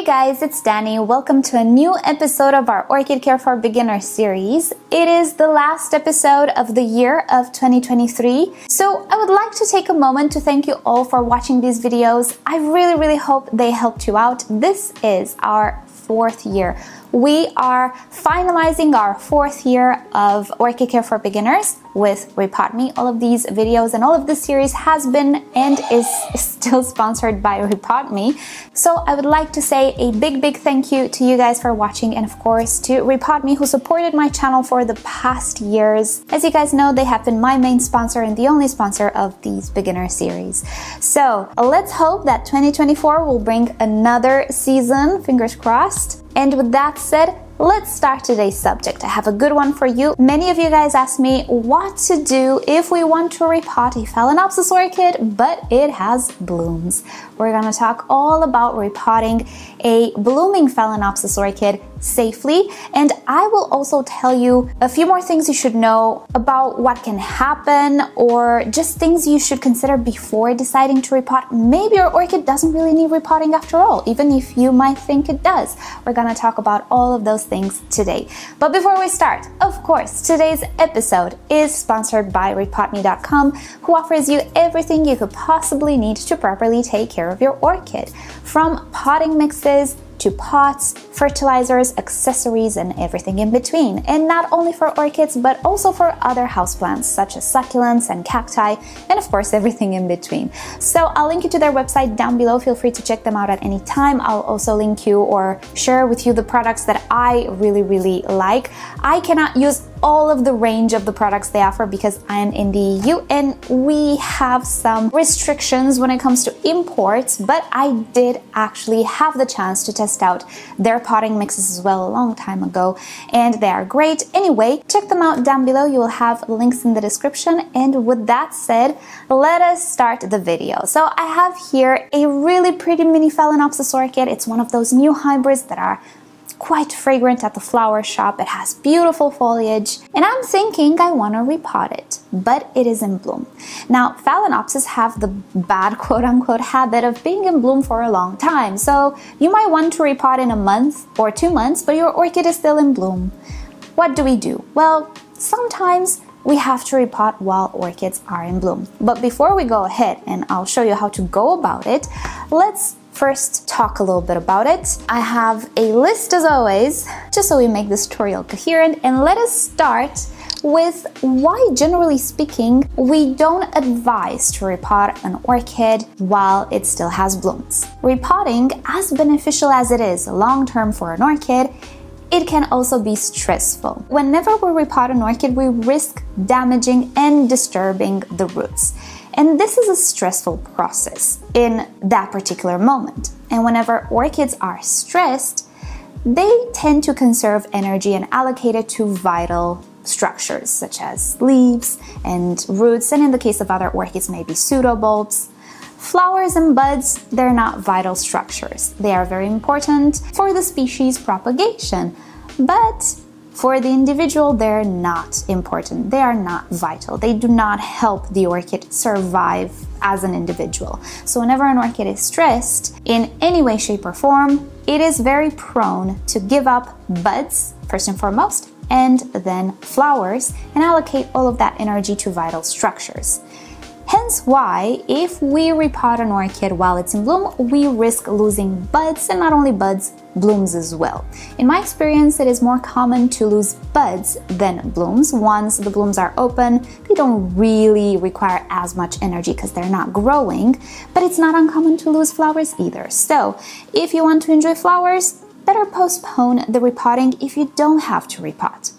Hey guys, it's Dani. Welcome to a new episode of our Orchid Care for Beginners series. It is the last episode of the year of 2023. So I would like to take a moment to thank you all for watching these videos. I really hope they helped you out. This is our fourth year. We are finalizing our fourth year of Orchid Care for Beginners with RepotMe. All of these videos and all of this series has been and is still sponsored by RepotMe. So I would like to say a big thank you to you guys for watching, and of course to RepotMe, who supported my channel for the past years. As you guys know, they have been my main sponsor and the only sponsor of these beginner series. So let's hope that 2024 will bring another season, fingers crossed. And with that said, let's start today's subject. I have a good one for you. Many of you guys asked me what to do if we want to repot a Phalaenopsis orchid, but it has blooms. We're gonna talk all about repotting a blooming Phalaenopsis orchid safely, and I will also tell you a few more things you should know about what can happen, or just things you should consider before deciding to repot. Maybe your orchid doesn't really need repotting after all, even if you might think it does. We're gonna talk about all of those things today. But before we start, of course, today's episode is sponsored by RepotMe.com, who offers you everything you could possibly need to properly take care of your orchid, from potting mixes to pots, fertilizers, accessories, and everything in between. And not only for orchids, but also for other houseplants such as succulents and cacti, and of course everything in between. So I'll link you to their website down below. Feel free to check them out at any time. I'll also link you or share with you the products that I really like. I cannot use all of the range of the products they offer because I am in the EU and we have some restrictions when it comes to imports, but I did actually have the chance to test out their potting mixes as well a long time ago, and they are great. Anyway, check them out down below. You will have links in the description. And with that said, let us start the video. So I have here a really pretty mini Phalaenopsis orchid. It's one of those new hybrids that are quite fragrant at the flower shop. It has beautiful foliage, and I'm thinking I want to repot it, but it is in bloom. Now, Phalaenopsis have the bad quote-unquote habit of being in bloom for a long time, so you might want to repot in a month or 2 months, but your orchid is still in bloom. What do we do? Well, sometimes we have to repot while orchids are in bloom. But before we go ahead and I'll show you how to go about it, let's first talk a little bit about it. I have a list as always, just so we make this tutorial coherent, and let us start with why, generally speaking, we don't advise to repot an orchid while it still has blooms. Repotting, as beneficial as it is long-term for an orchid, it can also be stressful. Whenever we repot an orchid, we risk damaging and disturbing the roots. And this is a stressful process in that particular moment. And whenever orchids are stressed, they tend to conserve energy and allocate it to vital structures such as leaves and roots, and in the case of other orchids, maybe pseudobulbs. Flowers and buds, they're not vital structures. They are very important for the species propagation, but for the individual, they're not important. They are not vital. They do not help the orchid survive as an individual. So whenever an orchid is stressed in any way, shape, or form, it is very prone to give up buds, first and foremost, and then flowers, and allocate all of that energy to vital structures. Hence why, if we repot an orchid while it's in bloom, we risk losing buds, and not only buds, blooms as well. In my experience, it is more common to lose buds than blooms. Once the blooms are open, they don't really require as much energy because they're not growing, but it's not uncommon to lose flowers either. So if you want to enjoy flowers, better postpone the repotting if you don't have to repot.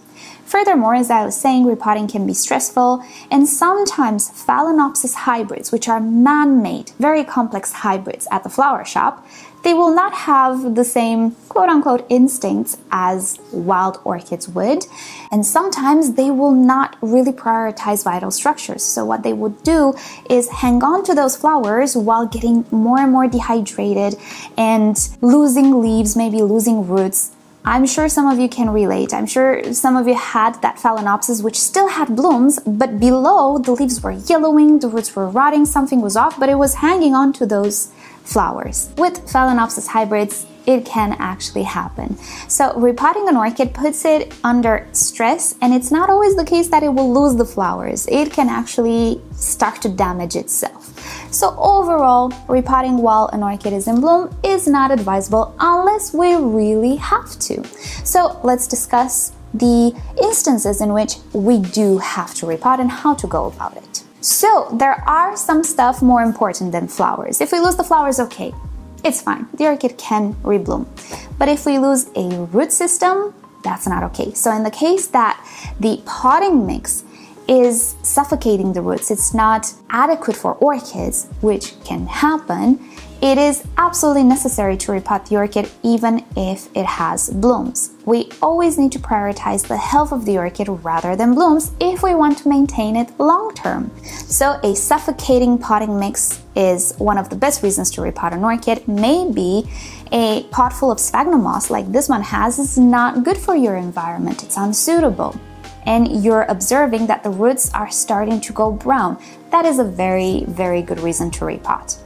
Furthermore, as I was saying, repotting can be stressful, and sometimes Phalaenopsis hybrids, which are man-made, very complex hybrids at the flower shop, they will not have the same quote-unquote instincts as wild orchids would, and sometimes they will not really prioritize vital structures. So what they would do is hang on to those flowers while getting more and more dehydrated and losing leaves, maybe losing roots. I'm sure some of you can relate. I'm sure some of you had that Phalaenopsis which still had blooms, but below the leaves were yellowing, the roots were rotting, something was off, but it was hanging on to those flowers. With Phalaenopsis hybrids, it can actually happen. So repotting an orchid puts it under stress, and it's not always the case that it will lose the flowers. It can actually start to damage itself. So overall, repotting while an orchid is in bloom is not advisable unless we really have to. So let's discuss the instances in which we do have to repot and how to go about it. So there are some stuff more important than flowers. If we lose the flowers, okay, it's fine. The orchid can rebloom. But if we lose a root system, that's not okay. So in the case that the potting mix is suffocating the roots, it's not adequate for orchids, which can happen, it is absolutely necessary to repot the orchid even if it has blooms. We always need to prioritize the health of the orchid rather than blooms if we want to maintain it long term. So a suffocating potting mix is one of the best reasons to repot an orchid. Maybe a pot full of sphagnum moss like this one has is not good for your environment, it's unsuitable. And you're observing that the roots are starting to go brown. That is a very good reason to repot.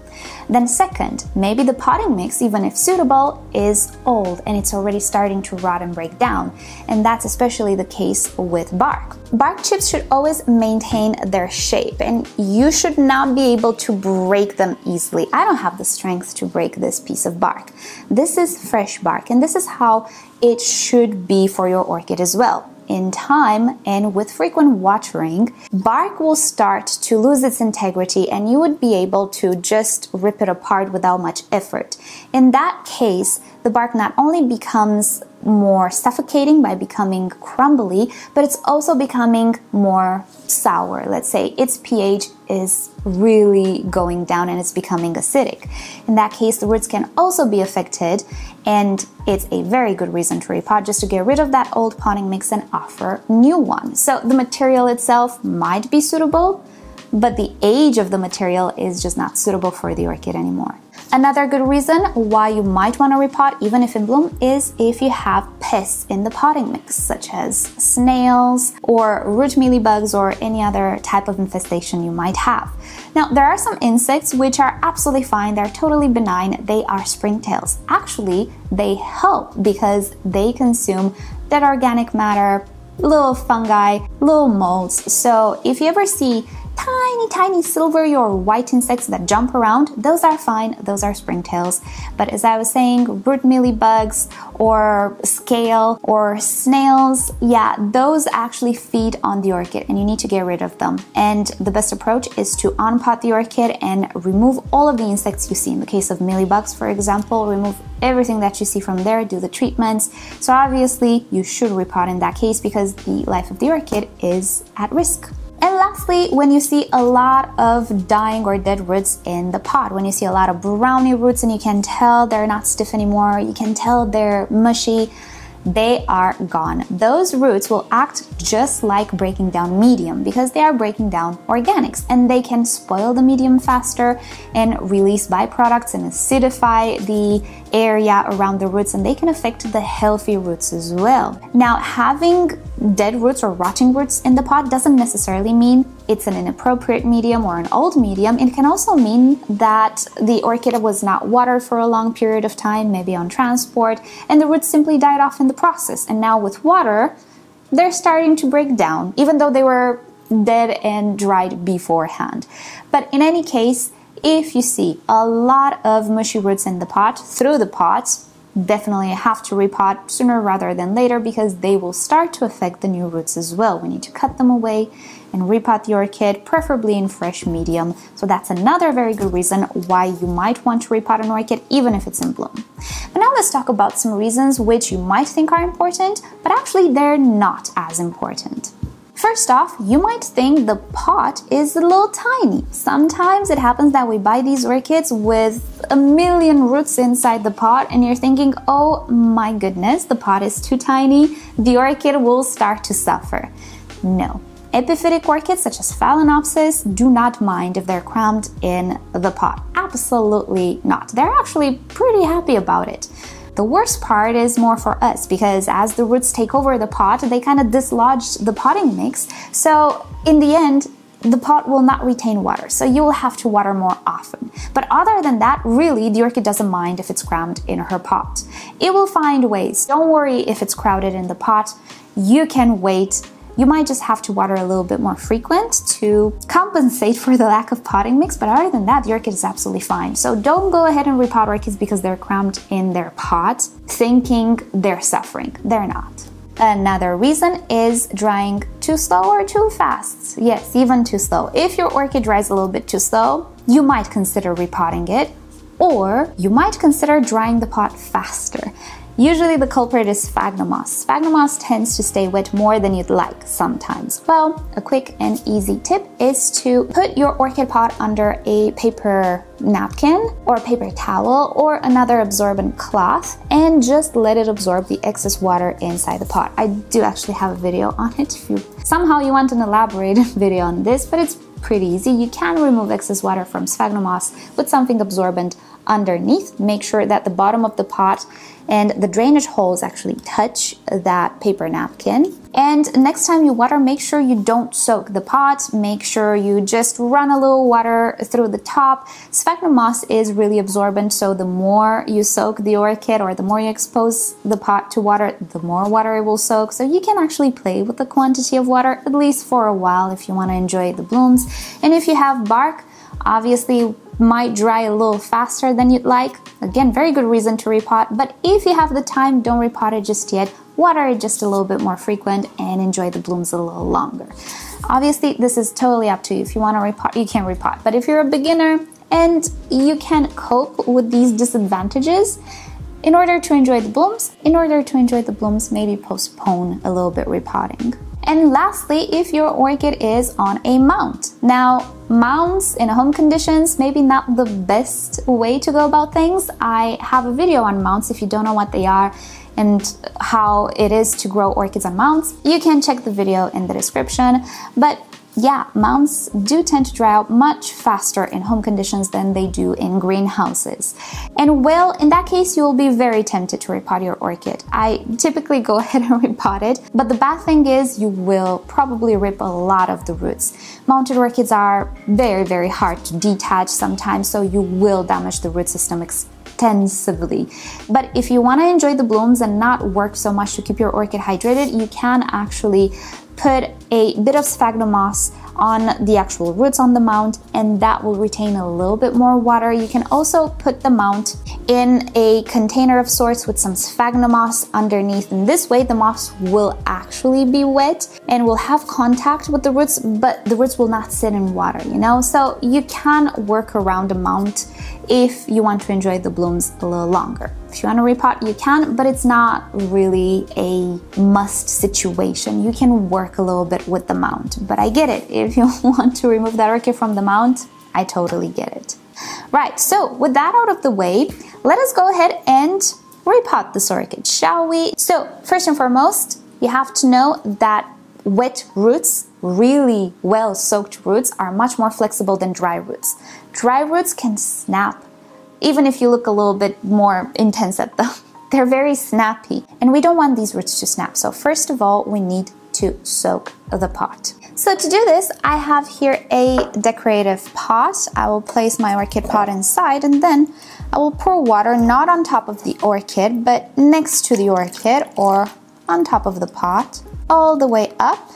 Then second, maybe the potting mix, even if suitable, is old and it's already starting to rot and break down. And that's especially the case with bark. Bark chips should always maintain their shape and you should not be able to break them easily. I don't have the strength to break this piece of bark. This is fresh bark and this is how it should be for your orchid as well. In time and with frequent watering, bark will start to lose its integrity and you would be able to just rip it apart without much effort. In that case, the bark not only becomes more suffocating by becoming crumbly, but it's also becoming more sour. Let's say its pH is really going down and it's becoming acidic. In that case, the roots can also be affected and it's a very good reason to repot, just to get rid of that old potting mix and offer new one. So the material itself might be suitable, but the age of the material is just not suitable for the orchid anymore. Another good reason why you might want to repot even if in bloom is if you have pests in the potting mix, such as snails or root mealybugs or any other type of infestation you might have. Now, there are some insects which are absolutely fine, they're totally benign, they are springtails. Actually, they help because they consume dead organic matter, little fungi, little molds. So if you ever see tiny silvery or white insects that jump around, those are fine, those are springtails. But as I was saying, root mealybugs or scale or snails, yeah, those actually feed on the orchid and you need to get rid of them. And the best approach is to unpot the orchid and remove all of the insects you see. In the case of mealybugs, for example, remove everything that you see from there, do the treatments. So obviously you should repot in that case because the life of the orchid is at risk. And lastly, when you see a lot of dying or dead roots in the pot, when you see a lot of browny roots and you can tell they're not stiff anymore, you can tell they're mushy, they are gone. Those roots will act just like breaking down medium because they are breaking down organics and they can spoil the medium faster and release byproducts and acidify the area around the roots, and they can affect the healthy roots as well. Now, having dead roots or rotting roots in the pot doesn't necessarily mean it's an inappropriate medium or an old medium. It can also mean that the orchid was not watered for a long period of time, maybe on transport, and the roots simply died off in the process. And now with water, they're starting to break down, even though they were dead and dried beforehand. But in any case, if you see a lot of mushy roots in the pot, through the pot, definitely have to repot sooner rather than later because they will start to affect the new roots as well. We need to cut them away and repot the orchid, preferably in fresh medium. So that's another very good reason why you might want to repot an orchid even if it's in bloom. But now let's talk about some reasons which you might think are important, but actually they're not as important. First off, you might think the pot is a little tiny. Sometimes it happens that we buy these orchids with a million roots inside the pot and you're thinking, oh my goodness, the pot is too tiny, the orchid will start to suffer. No. Epiphytic orchids such as Phalaenopsis do not mind if they're crammed in the pot. Absolutely not. They're actually pretty happy about it. The worst part is more for us because as the roots take over the pot, they kind of dislodge the potting mix. So in the end, the pot will not retain water, so you will have to water more often. But other than that, really, the orchid doesn't mind if it's crammed in her pot. It will find ways. Don't worry if it's crowded in the pot. You can wait. You might just have to water a little bit more frequent to compensate for the lack of potting mix, but other than that, the orchid is absolutely fine. So don't go ahead and repot orchids because they're crammed in their pot, thinking they're suffering. They're not. Another reason is drying too slow or too fast. Yes, even too slow. If your orchid dries a little bit too slow, you might consider repotting it, or you might consider drying the pot faster. Usually the culprit is Phalaenopsis. Phalaenopsis tends to stay wet more than you'd like sometimes. Well, a quick and easy tip is to put your orchid pot under a paper napkin or a paper towel or another absorbent cloth and just let it absorb the excess water inside the pot. I do actually have a video on it if you somehow you want an elaborate video on this, but it's pretty easy. You can remove excess water from Phalaenopsis with something absorbent underneath. Make sure that the bottom of the pot and the drainage holes actually touch that paper napkin. And next time you water, make sure you don't soak the pot. Make sure you just run a little water through the top. Phalaenopsis is really absorbent, so the more you soak the orchid or the more you expose the pot to water, the more water it will soak. So you can actually play with the quantity of water, at least for a while, if you want to enjoy the blooms. And if you have bark, obviously might dry a little faster than you'd like. Again, very good reason to repot, but if you have the time, don't repot it just yet. Water it just a little bit more frequent and enjoy the blooms a little longer. Obviously, this is totally up to you. If you want to repot, you can repot, but if you're a beginner and you can cope with these disadvantages, in order to enjoy the blooms, maybe postpone a little bit repotting. And lastly, if your orchid is on a mount. Now, mounts in home conditions, maybe not the best way to go about things. I have a video on mounts if you don't know what they are and how it is to grow orchids on mounts. You can check the video in the description. But yeah, mounts do tend to dry out much faster in home conditions than they do in greenhouses. And well, in that case, you'll be very tempted to repot your orchid. I typically go ahead and repot it, but the bad thing is you will probably rip a lot of the roots. Mounted orchids are very, very hard to detach sometimes, so you will damage the root system extensively. But if you want to enjoy the blooms and not work so much to keep your orchid hydrated, you can actually put a bit of Phalaenopsis on the actual roots on the mount, and that will retain a little bit more water. You can also put the mount in a container of sorts with some Phalaenopsis underneath, and this way the moss will actually be wet and will have contact with the roots, but the roots will not sit in water, you know? So you can work around the mount if you want to enjoy the blooms a little longer. If you want to repot, you can, but it's not really a must situation. You can work a little bit with the mount, but I get it. If you want to remove that orchid from the mount, I totally get it. Right, so with that out of the way, let us go ahead and repot this orchid, shall we? So first and foremost, you have to know that wet roots, really well soaked roots, are much more flexible than dry roots. Dry roots can snap, even if you look a little bit more intense at them. They're very snappy, and we don't want these roots to snap. So first of all, we need to soak the pot. So to do this, I have here a decorative pot. I will place my orchid pot inside, and then I will pour water not on top of the orchid, but next to the orchid or on top of the pot, all the way up.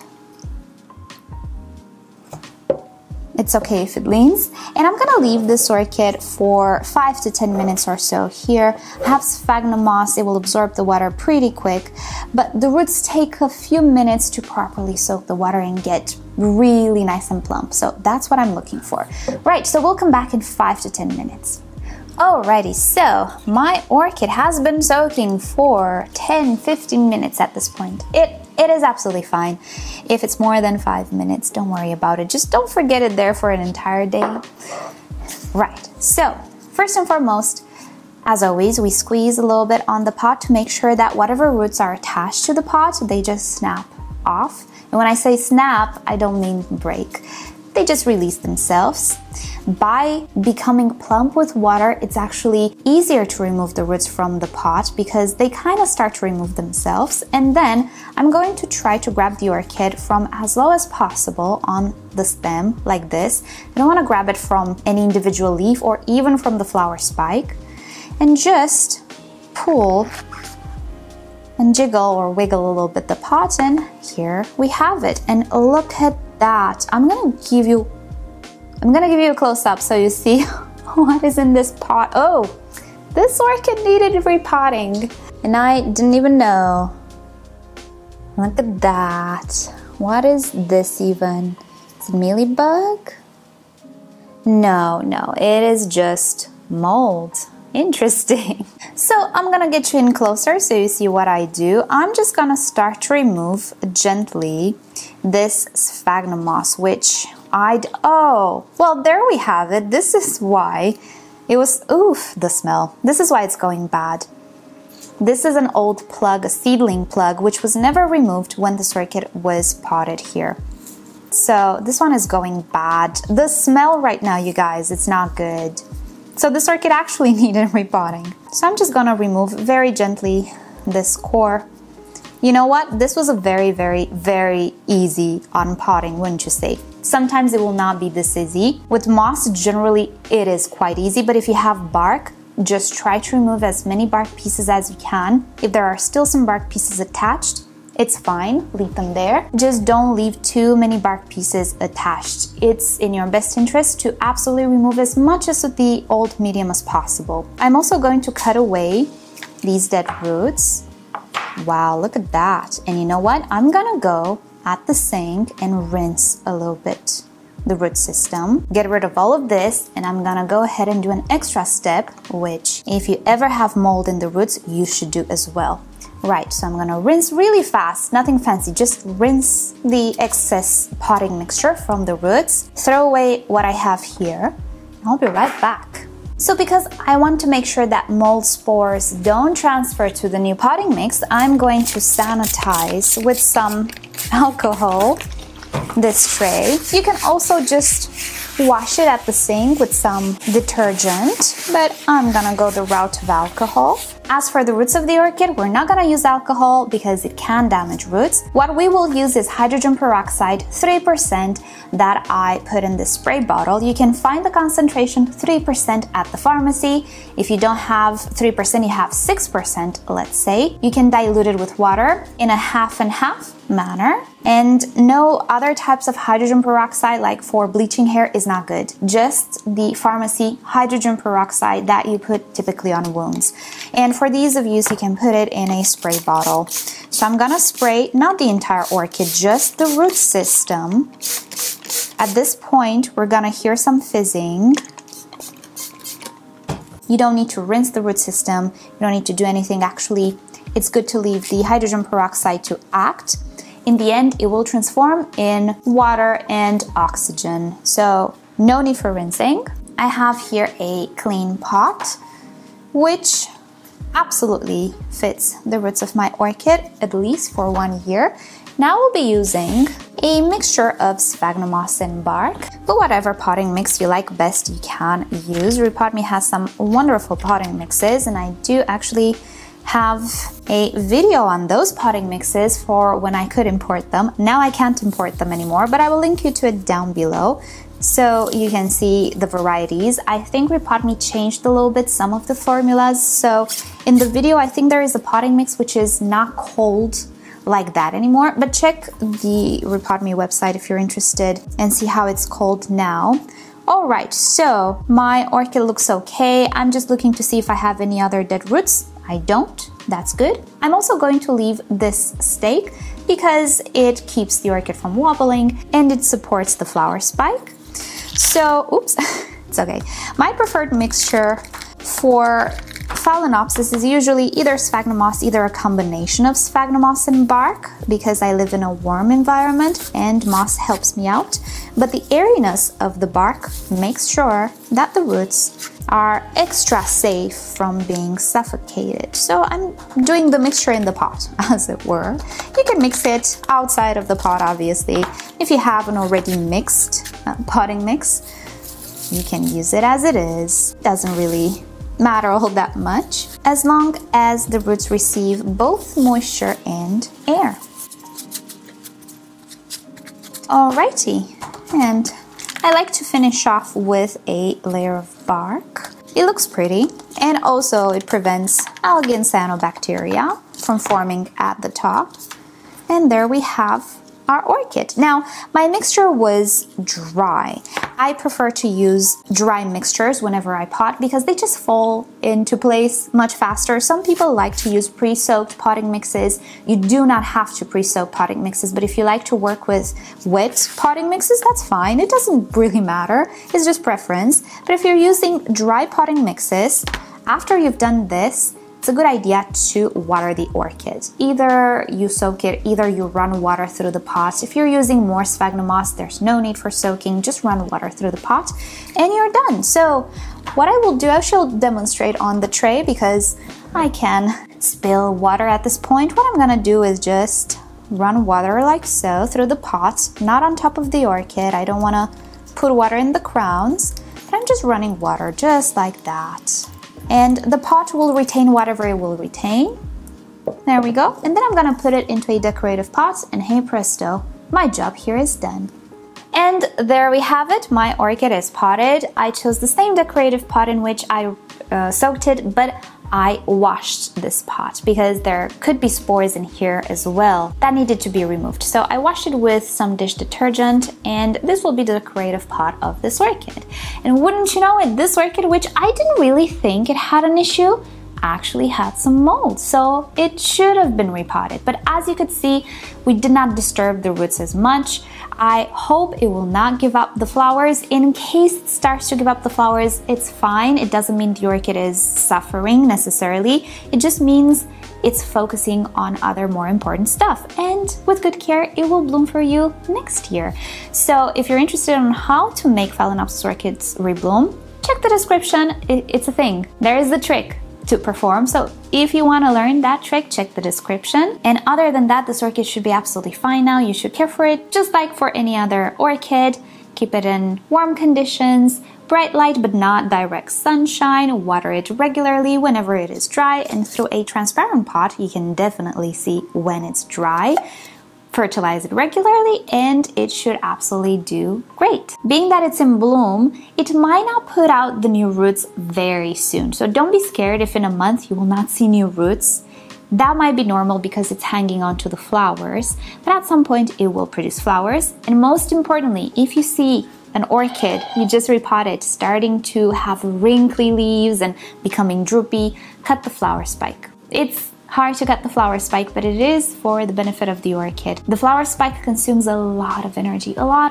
It's okay if it leans. And I'm gonna leave this orchid for 5 to 10 minutes or so here. I have Phalaenopsis, it will absorb the water pretty quick, but the roots take a few minutes to properly soak the water and get really nice and plump. So that's what I'm looking for. Right, so we'll come back in 5 to 10 minutes. Alrighty, so my orchid has been soaking for 10, 15 minutes at this point. It is absolutely fine. If it's more than 5 minutes, don't worry about it. Just don't forget it there for an entire day. Right, so first and foremost, as always, we squeeze a little bit on the pot to make sure that whatever roots are attached to the pot, they just snap off. And when I say snap, I don't mean break. they just release themselves. By becoming plump with water, it's actually easier to remove the roots from the pot because they kind of start to remove themselves. And then I'm going to try to grab the orchid from as low as possible on the stem, like this. I don't want to grab it from any individual leaf or even from the flower spike. And just pull and jiggle or wiggle a little bit the pot, and here we have it. And look at that. I'm gonna give you a close-up so you see what is in this pot. Oh, this orchid needed repotting and I didn't even know. Look at that. What is this even? It's a mealybug? No, it is just mold. Interesting. So I'm gonna get you in closer so you see what I do. I'm just gonna start to remove gently this Phalaenopsis, which well, there we have it. This is why it was, oof, the smell. This is why it's going bad. This is an old plug, a seedling plug, which was never removed when the orchid was potted here. So this one is going bad. The smell right now, you guys, it's not good. So this orchid actually needed repotting. So I'm just gonna remove very gently this core. You know what? This was a very, very, very easy unpotting, wouldn't you say? Sometimes it will not be this easy. With moss, generally it is quite easy, but if you have bark, just try to remove as many bark pieces as you can. If there are still some bark pieces attached, it's fine, leave them there. Just don't leave too many bark pieces attached. It's in your best interest to absolutely remove as much as of the old medium as possible. I'm also going to cut away these dead roots. Wow, look at that. And you know what? I'm gonna go at the sink and rinse a little bit the root system. Get rid of all of this, and I'm gonna go ahead and do an extra step, which if you ever have mold in the roots, you should do as well. Right, so I'm gonna rinse really fast, nothing fancy, just rinse the excess potting mixture from the roots, throw away what I have here, and I'll be right back. So because I want to make sure that mold spores don't transfer to the new potting mix, I'm going to sanitize with some alcohol this tray. You can also just wash it at the sink with some detergent, but I'm gonna go the route of alcohol. As for the roots of the orchid, we're not gonna use alcohol because it can damage roots. What we will use is hydrogen peroxide 3% that I put in this spray bottle. You can find the concentration 3% at the pharmacy. If you don't have 3%, you have 6%, let's say. You can dilute it with water in a half and half manner, and no other types of hydrogen peroxide, like for bleaching hair, is not good. Just the pharmacy hydrogen peroxide that you put typically on wounds. And for the ease of use, you can put it in a spray bottle. So I'm gonna spray not the entire orchid, just the root system. At this point, we're gonna hear some fizzing. You don't need to rinse the root system. You don't need to do anything. Actually, it's good to leave the hydrogen peroxide to act. In the end, it will transform in water and oxygen. So no need for rinsing. I have here a clean pot, which absolutely fits the roots of my orchid, at least for 1 year. Now we'll be using a mixture of Phalaenopsis and bark, but whatever potting mix you like best, you can use. RepotMe has some wonderful potting mixes, and I do actually have a video on those potting mixes for when I could import them. Now I can't import them anymore, but I will link you to it down below so you can see the varieties. I think RepotMe changed a little bit some of the formulas. So in the video, I think there is a potting mix which is not cold like that anymore, but check the RepotMe website if you're interested and see how it's cold now. Alright, so my orchid looks okay. I'm just looking to see if I have any other dead roots. I don't, that's good. I'm also going to leave this stake because it keeps the orchid from wobbling and it supports the flower spike. So, oops, it's okay. My preferred mixture for Phalaenopsis is usually either Phalaenopsis, either a combination of Phalaenopsis and bark, because I live in a warm environment and moss helps me out. But the airiness of the bark makes sure that the roots are extra safe from being suffocated. So I'm doing the mixture in the pot, as it were. You can mix it outside of the pot, obviously, if you haven't already mixed potting mix. You can use it as it is. Doesn't really matter all that much, as long as the roots receive both moisture and air. Alrighty, and I like to finish off with a layer of bark. It looks pretty, and also it prevents algae and cyanobacteria from forming at the top. And there we have our orchid. Now, my mixture was dry. I prefer to use dry mixtures whenever I pot because they just fall into place much faster. Some people like to use pre-soaked potting mixes. You do not have to pre-soak potting mixes, but if you like to work with wet potting mixes, that's fine. It doesn't really matter. It's just preference. But if you're using dry potting mixes, after you've done this, it's a good idea to water the orchid. Either you soak it, either you run water through the pot. If you're using more sphagnum moss, there's no need for soaking, just run water through the pot and you're done. So what I will do, I shall demonstrate on the tray because I can spill water at this point. What I'm gonna do is just run water like so through the pot, not on top of the orchid. I don't wanna put water in the crowns, but I'm just running water just like that. And the pot will retain whatever it will retain. There we go. And then I'm gonna put it into a decorative pot, and hey presto, my job here is done. And there we have it, my orchid is potted. I chose the same decorative pot in which I soaked it, but I washed this pot because there could be spores in here as well that needed to be removed. So I washed it with some dish detergent, and this will be the decorative pot of this orchid. And wouldn't you know it, this orchid, which I didn't really think it had an issue, actually had some mold, so it should have been repotted. But as you could see, we did not disturb the roots as much. I hope it will not give up the flowers. In case it starts to give up the flowers, it's fine. It doesn't mean the orchid is suffering necessarily. It just means it's focusing on other more important stuff, and with good care it will bloom for you next year. So if you're interested in how to make Phalaenopsis orchids rebloom, check the description. It's a thing. There is the trick to perform. So if you want to learn that trick, check the description. And other than that, this orchid should be absolutely fine now. You should care for it just like for any other orchid. Keep it in warm conditions, bright light but not direct sunshine, water it regularly whenever it is dry, and through a transparent pot you can definitely see when it's dry. Fertilize it regularly and it should absolutely do great. Being that it's in bloom, it might not put out the new roots very soon. So don't be scared if in a month you will not see new roots. That might be normal because it's hanging on to the flowers, but at some point it will produce flowers. And most importantly, if you see an orchid you just repotted starting to have wrinkly leaves and becoming droopy, cut the flower spike. It's hard to cut the flower spike, but it is for the benefit of the orchid. The flower spike consumes a lot of energy, a lot.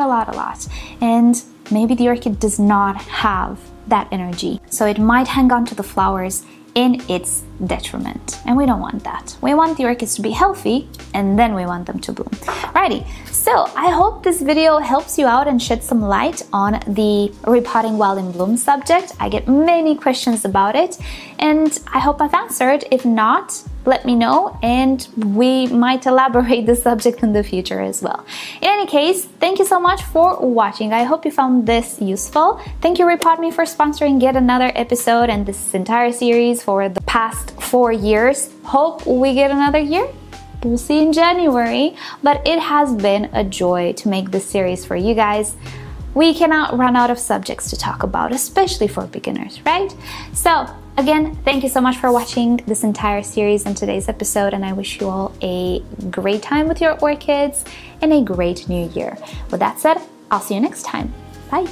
And maybe the orchid does not have that energy. So it might hang on to the flowers in its detriment. And we don't want that. We want the orchids to be healthy, and then we want them to bloom. Alrighty, so I hope this video helps you out and sheds some light on the repotting while in bloom subject. I get many questions about it, and I hope I've answered. If not, let me know, and we might elaborate the subject in the future as well. In any case, thank you so much for watching. I hope you found this useful. Thank you, RepotMe, for sponsoring yet another episode and this entire series for the past 4 years. Hope we get another year. We'll see in January, but it has been a joy to make this series for you guys. We cannot run out of subjects to talk about, especially for beginners, right? So again, thank you so much for watching this entire series and today's episode, and I wish you all a great time with your orchids and a great new year. With that said, I'll see you next time. Bye!